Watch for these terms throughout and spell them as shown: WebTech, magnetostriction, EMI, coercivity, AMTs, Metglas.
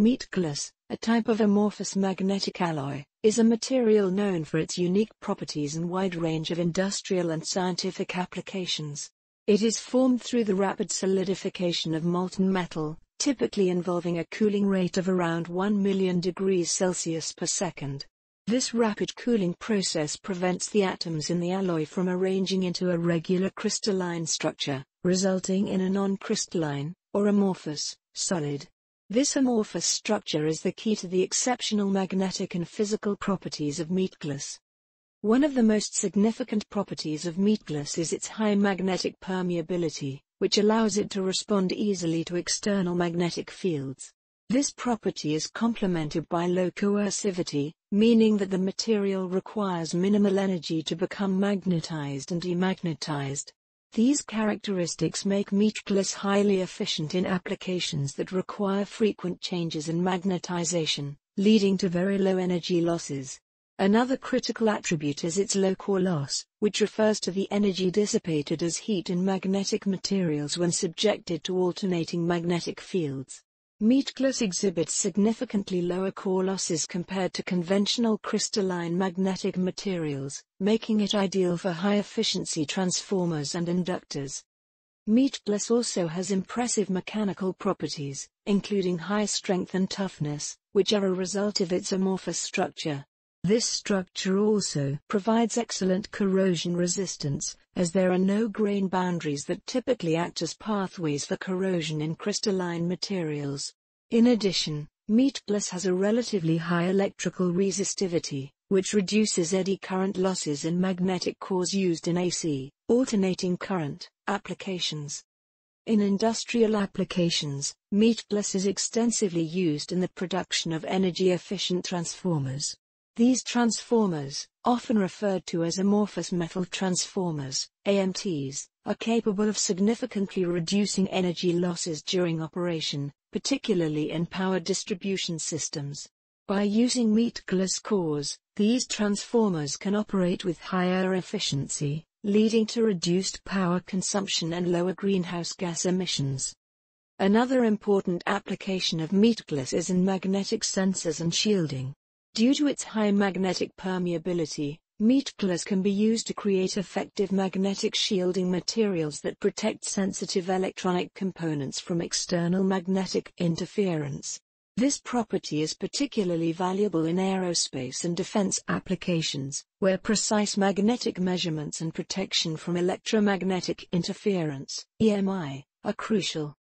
Metglas, a type of amorphous magnetic alloy, is a material known for its unique properties and wide range of industrial and scientific applications. It is formed through the rapid solidification of molten metal, typically involving a cooling rate of around 1 million degrees Celsius per second. This rapid cooling process prevents the atoms in the alloy from arranging into a regular crystalline structure, resulting in a non-crystalline, or amorphous, solid. This amorphous structure is the key to the exceptional magnetic and physical properties of Metglas. One of the most significant properties of Metglas is its high magnetic permeability, which allows it to respond easily to external magnetic fields. This property is complemented by low coercivity, meaning that the material requires minimal energy to become magnetized and demagnetized. These characteristics make Metglas highly efficient in applications that require frequent changes in magnetization, leading to very low energy losses. Another critical attribute is its low core loss, which refers to the energy dissipated as heat in magnetic materials when subjected to alternating magnetic fields. Metglas exhibits significantly lower core losses compared to conventional crystalline magnetic materials, making it ideal for high-efficiency transformers and inductors. Metglas also has impressive mechanical properties, including high strength and toughness, which are a result of its amorphous structure. This structure also provides excellent corrosion resistance, as there are no grain boundaries that typically act as pathways for corrosion in crystalline materials. In addition, Metglas has a relatively high electrical resistivity, which reduces eddy current losses in magnetic cores used in AC, alternating current, applications. In industrial applications, Metglas is extensively used in the production of energy-efficient transformers. These transformers, often referred to as amorphous metal transformers, AMTs, are capable of significantly reducing energy losses during operation, particularly in power distribution systems. By using Metglas cores, these transformers can operate with higher efficiency, leading to reduced power consumption and lower greenhouse gas emissions. Another important application of Metglas is in magnetic sensors and shielding. Due to its high magnetic permeability, Metglas can be used to create effective magnetic shielding materials that protect sensitive electronic components from external magnetic interference. This property is particularly valuable in aerospace and defense applications, where precise magnetic measurements and protection from electromagnetic interference (EMI) are crucial.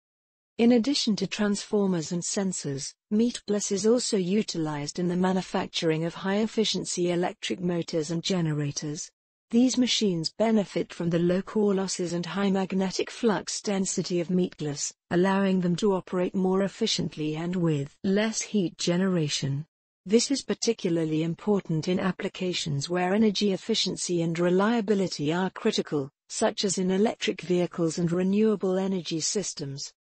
In addition to transformers and sensors, Metglas is also utilized in the manufacturing of high-efficiency electric motors and generators. These machines benefit from the low core losses and high magnetic flux density of Metglas, allowing them to operate more efficiently and with less heat generation. This is particularly important in applications where energy efficiency and reliability are critical, such as in electric vehicles and renewable energy systems.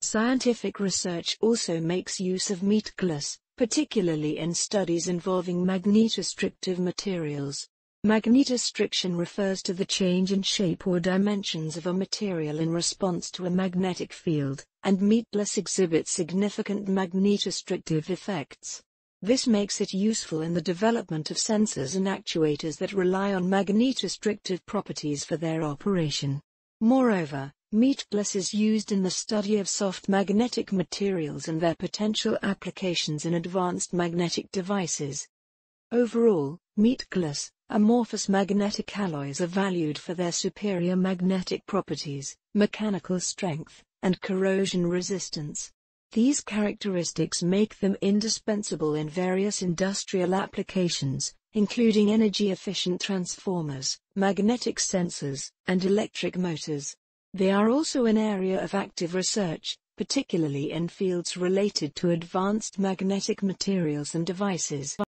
Scientific research also makes use of Metglas, particularly in studies involving magnetostrictive materials. Magnetostriction refers to the change in shape or dimensions of a material in response to a magnetic field, and Metglas exhibits significant magnetostrictive effects. This makes it useful in the development of sensors and actuators that rely on magnetostrictive properties for their operation. Moreover, Metglas is used in the study of soft magnetic materials and their potential applications in advanced magnetic devices. Overall, Metglas, amorphous magnetic alloys are valued for their superior magnetic properties, mechanical strength, and corrosion resistance. These characteristics make them indispensable in various industrial applications, including energy-efficient transformers, magnetic sensors, and electric motors. They are also an area of active research, particularly in fields related to advanced magnetic materials and devices.